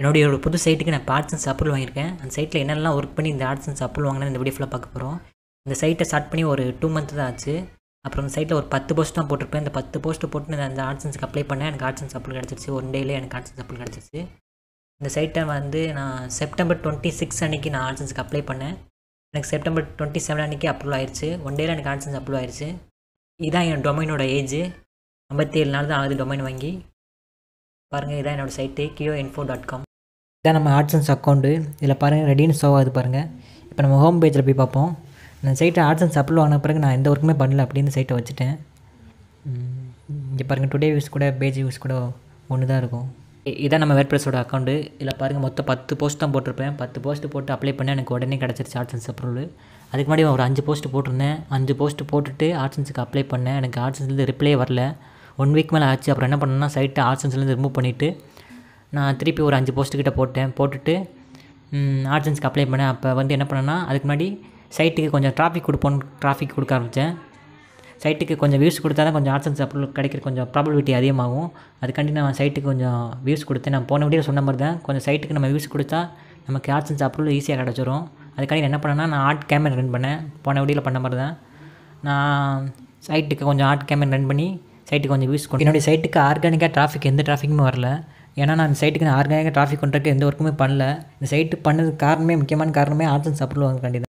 என்னுடைய ஒரு புது சைட்டுக்கு நான் AdSense அப்ரூவல் வாங்கியிருக்கேன். அந்த சைட்டில் என்னெல்லாம் ஒர்க் பண்ணி இந்த AdSense அப்ரூவல் வாங்கினேன் இந்த வீடியோ ஃபுல்லாக பார்க்க போகிறோம். இந்த சைட்டை ஸ்டார்ட் பண்ணி ஒரு 2 month தான் ஆச்சு. அப்புறம் அந்த சைட்டில் ஒரு 10 post தான் போட்டிருப்பேன். இந்த 10 post போட்டு நான் அந்த AdSenseக்கு அப்ளை பண்ணேன். எனக்கு AdSense அப்ரூவல் கிடச்சிருச்சு. 1 dayலே எனக்கு AdSense அப்ரூவல் கிடச்சிருச்சு. இந்த சைட்டை வந்து நான் செப்டம்பர் 26 அன்றைக்கி நான் AdSenseக்கு அப்ளை பண்ணேன். எனக்கு செப்டம்பர் 27 அன்றைக்கி அப்ரூவல் ஆயிடுச்சு. 1 dayல எனக்கு AdSense அப்ரூவல் ஆயிடுச்சு. இதான் என் டொமைனோட ஏஜ். 57 நாள் தான் ஆகுது டொமைன் வாங்கி. பாருங்கள், இதான் என்னோடய சைட்டு kioinfo.com. இதான் நம்ம AdSense அக்கௌண்ட்டு. இதில் பாருங்கள், ரெடின்னு ஷோ ஆகுது பாருங்கள். இப்போ நம்ம ஹோம் பேஜில் போய் பார்ப்போம். இந்த சைட்டை AdSense அப்ரூவல் ஆன பிறகு நான் எந்த ஒர்க்குமே பண்ணல அப்படின்னு சைட்டை வச்சுட்டேன். இங்கே பாருங்கள், டுடே யூஸ் கூட பேஜ் யூஸ் கூட ஒன்று தான் இருக்கும். இதான் நம்ம வேர்ட்பிரஸோட அக்கௌண்ட்டு. இதில் பாருங்கள், மொத்தம் 10 post தான் போட்டிருப்பேன். 10 post போட்டு அப்ளை பண்ணேன். எனக்கு உடனே கிடச்சிருச்சு AdSense அப்ரூவல். அதுக்கு முன்னாடி ஒரு 5 post போட்டிருந்தேன். 5 post போட்டுட்டு AdSenseக்கு அப்ளை பண்ணேன். எனக்கு AdSenseலேருந்து ரிப்ளை வரல. 1 week மேலே ஆச்சு. அப்புறம் என்ன பண்ணேன்னா, சைட்டை AdSenseலேருந்து ரிமூவ் பண்ணிவிட்டு நான் திருப்பி ஒரு 5 post கிட்ட போட்டேன். போட்டுட்டு AdSenseக்கு அப்ளை பண்ணேன். அப்போ வந்து என்ன பண்ணேன்னா, அதுக்கு முன்னாடி சைட்டுக்கு கொஞ்சம் டிராஃபிக் கொடுப்போன்னு டிராஃபிக் கொடுக்க ஆரம்பித்தேன். சைட்டுக்கு கொஞ்சம் வியூஸ் கொடுத்தா தான் கொஞ்சம் AdSense அப்ரூவல் கிடைக்கிற கொஞ்சம் ப்ராபபிலிட்டி அதிகமாகும். அதுக்காண்டி நான் சைட்டுக்கு கொஞ்சம் வியூஸ் கொடுத்தேன். நான் போன வீடியோ சொன்ன மாதிரி தான், கொஞ்சம் சைட்டுக்கு நம்ம வியூஸ் கொடுத்தா நமக்கு AdSense அப்ரூவல் ஈஸியாக கிடச்சிரும். அதுக்காண்டி என்ன பண்ணேன்னா, நான் ஆட் கேமரா ரன் பண்ணேன். போன வீடியோவில் பண்ண மாதிரி தான் நான் சைட்டுக்கு கொஞ்சம் ஆட் கேமரா ரன் பண்ணி சைட்டுக்கு கொஞ்சம் வியூஸ் கொடுத்தேன். என்னுடைய சைட்டுக்கு ஆர்கானிக்காக டிராஃபிக் எந்த டிராஃபிக்குமே வரல. ஏன்னா நான் இந்த சைட்டுக்கு நான் ஆர்கானிக்காக டிராஃபிக் கொண்டுறதுக்கு எந்த ஒர்க்குமே பண்ணல. இந்த சைட்டு பண்ணதுக்கு காரணமே முக்கியமான காரணமே AdSense அப்ரூவல் வாங்குறதுக்காண்டி தான்.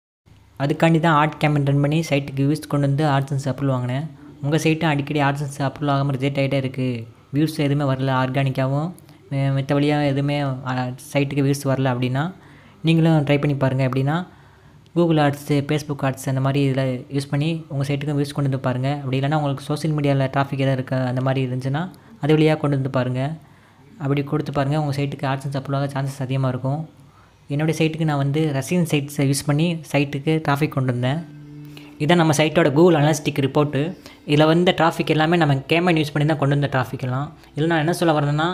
அதுக்காண்டி தான் ஆட் கேம்பெயின் ரன் பண்ணி சைட்டுக்கு வியூஸ் கொண்டு வந்து AdSense அப்ரூவல் வாங்கினேன். உங்கள் சைட்டும் அடிக்கடி AdSense அப்ரூவல் ஆகாமல் ரிஜெக்ட் ஆகிட்டே இருக்குது. வியூஸ் எதுவுமே வரல, ஆர்கானிக்காகவும் மற்றபடியாக எதுவுமே சைட்டுக்கு வியூஸ் வரல அப்படின்னா நீங்களும் ட்ரை பண்ணி பாருங்கள். எப்படின்னா கூகுள் ஆட்ஸு, ஃபேஸ்புக் ஆட்ஸ் அந்த மாதிரி இதில் யூஸ் பண்ணி உங்கள் சைட்டுக்கும் வியூஸ் கொண்டு வந்து பாருங்கள். அப்படி இல்லைனா உங்களுக்கு சோஷியல் மீடியாவில் டிராஃபிக் எதாவது இருக்க அந்த மாதிரி இருந்துச்சுன்னா அது வழியாக கொண்டு வந்து பாருங்கள். அப்படி கொடுத்து பாருங்கள், உங்கள் சைட்டுக்கு AdSense அப்ரூவல் ஆக சான்சஸ் அதிகமாக இருக்கும். என்னுடைய சைட்டுக்கு நான் வந்து ரஷியன் சைட்ஸை யூஸ் பண்ணி சைட்டுக்கு டிராஃபிக் கொண்டு வந்தேன். இதான் நம்ம சைட்டோட கூகுள் அனலிஸ்டிக் ரிப்போர்ட்டு. இதில் வந்த டிராஃபிக் எல்லாமே நம்ம கேமன் யூஸ் பண்ணி தான் கொண்டு வந்த டிராஃபிக் எல்லாம். இதில் நான் என்ன சொல்ல வரேன்னா,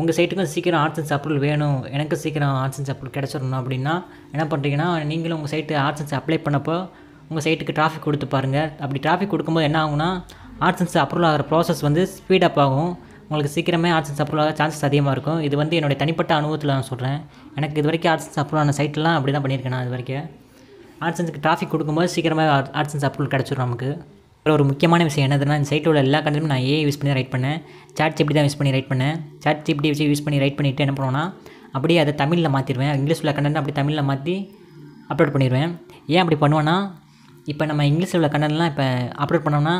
உங்கள் சைட்டுக்கும் சீக்கிரம் AdSense அப்ரூவல் வேணும், எனக்கு சீக்கிரம் AdSense அப்ரூவல் கிடச்சிடணும் அப்படின்னா என்ன பண்ணுறீங்கன்னா, நீங்களும் உங்கள் சைட்டு AdSense அப்ளை பண்ணப்போ உங்கள் சைட்டுக்கு டிராஃபிக் கொடுத்து பாருங்கள். அப்படி டிராஃபிக் கொடுக்கும்போது என்ன ஆகும்னா, AdSense அப்ரூவல் ஆகிற ப்ராசஸ் வந்து ஸ்பீடப் ஆகும். உங்களுக்கு சீக்கிரமே AdSense அப்ரூவல் ஆக சான்சஸ் அதிகமாக இருக்கும். இது வந்து என்னுடைய தனிப்பட்ட அனுபவத்தில் நான் சொல்கிறேன். எனக்கு இது வரைக்கும் AdSense அப்ரூவல் ஆன சைட்லாம் அப்படி தான் பண்ணியிருக்கேன். நான் இது வரைக்கும் AdSenseக்கு டிராஃபிக் கொடுக்கும்போது சீக்கிரமாக AdSense அப்ரூவல் கிடச்சிடும் நமக்கு. அப்புறம் ஒரு முக்கியமான விஷயம் என்னதுன்னா, இந்த சைட்டோட எல்லா கண்டென்ட்டும் நான் யூஸ் பண்ணி ரைட் பண்ணேன். ChatGPT தான் யூஸ் பண்ணி ரைட் பண்ணேன். ChatGPT யூஸ் பண்ணி ரைட் பண்ணிவிட்டு என்ன பண்ணுவோன்னா, அப்படியே அதை தமிழில் மாற்றிடுவேன். இங்கிலீஷ் உள்ள கண்டென்ட் அப்படி தமிழில் மாற்றி அப்லோட் பண்ணிடுவேன். ஏன் அப்படி பண்ணுவேன்னா, இப்போ நம்ம இங்கிலீஷில் உள்ள கண்டென்ட்லாம் இப்போ அப்லோட் பண்ணோம்னா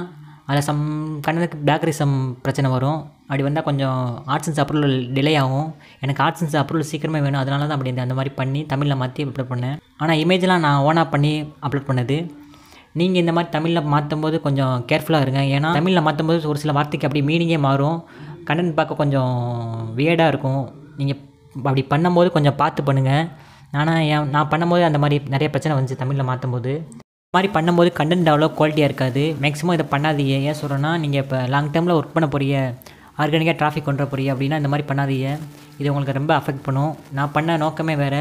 அதில் சம் கண்டனுக்கு பிளாக்ரிசம் பிரச்சனை வரும். அப்படி வந்தால் கொஞ்சம் AdSense அப்ரூவல் டிலே ஆகும். எனக்கு AdSense அப்ரூவல் சீக்கிரமே வேணும். அதனால தான் அப்படி அந்த மாதிரி பண்ணி தமிழில் மாற்றி அப்லோட் பண்ணேன். ஆனால் இமேஜ்லாம் நான் ஓனாக பண்ணி அப்லோட் பண்ணது. நீங்கள் இந்த மாதிரி தமிழில் மாற்றும் போது கொஞ்சம் கேர்ஃபுல்லாக இருங்க. ஏன்னா தமிழில் மாற்றும் போது ஒரு சில வார்த்தைக்கு அப்படி மீனிங்கே மாறும். கண்டென்ட் பார்க்க கொஞ்சம் வியர்டாக இருக்கும். நீங்கள் அப்படி பண்ணும்போது கொஞ்சம் பார்த்து பண்ணுங்கள். நான் பண்ணும்போது அந்த மாதிரி நிறைய பிரச்சனை வந்துச்சு தமிழில் மாற்றும் போது. இந்த மாதிரி பண்ணும்போது கண்டென்ட் அவ்வளோ குவாலிட்டியாக இருக்காது. மேக்ஸிமம் இதை பண்ணாதீங்க. ஏன் சொல்கிறேன்னா, நீங்கள் இப்போ லாங் டைமில் ஒர்க் பண்ண போகிறீங்க, ஆர்கானிக்காக டிராஃபிக் கொண்டு போகிறீங்க அப்படின்னா இந்த மாதிரி பண்ணாதீங்க. இது உங்களுக்கு ரொம்ப அஃபெக்ட் பண்ணும். நான் பண்ண நோக்கமே வேறு.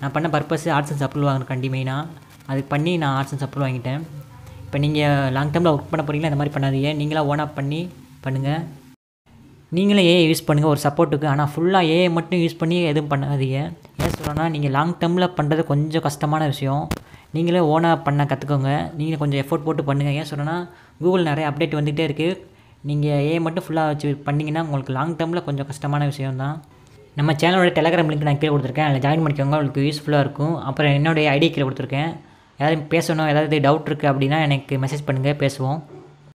நான் பண்ண பர்பஸ் AdSense அப்ரூவல் வாங்கினேன். கண்டிப்பாக அது பண்ணி நான் AdSense அப்ரூவல் வாங்கிட்டேன். இப்போ நீங்கள் லாங் டைமில் ஒர்க் பண்ண போகிறீங்களா, இந்த மாதிரி பண்ணாதீங்க. நீங்களாக ஓனாக பண்ணி பண்ணுங்கள். நீங்களே ஏஐ யூஸ் பண்ணுங்கள் ஒரு சப்போர்ட்டுக்கு. ஆனால் ஃபுல்லாக ஏஐ மட்டும் யூஸ் பண்ணி எதுவும் பண்ணாதீங்க. ஏன் சொல்கிறேன்னா, நீங்கள் லாங் டைமில் பண்ணுறது கொஞ்சம் கஷ்டமான விஷயம். நீங்களே ஓனாக பண்ண கற்றுக்கோங்க. நீங்களே கொஞ்சம் எஃபோர்ட் போட்டு பண்ணுங்கள். ஏன் சொல்கிறேன்னா, கூகுள் நிறைய அப்டேட் வந்துகிட்டே இருக்குது. நீங்கள் ஏஐ மட்டும் ஃபுல்லாக வச்சு பண்ணிங்கன்னா உங்களுக்கு லாங் டைமில் கொஞ்சம் கஷ்டமான விஷயம் தான். நம்ம சேனலோட டெலிகிராம் லிங்க் நான் கீழே கொடுத்துருக்கேன். அதில் ஜாயின் பண்ணிக்கோங்க, உங்களுக்கு யூஸ்ஃபுல்லாக இருக்கும். அப்புறம் என்னுடைய ஐடி கீழே கொடுத்துருக்கேன். ஏதாவது பேசணும், ஏதாவது டவுட் இருக்குது அப்படின்னா எனக்கு மெசேஜ் பண்ணுங்கள், பேசுவோம்.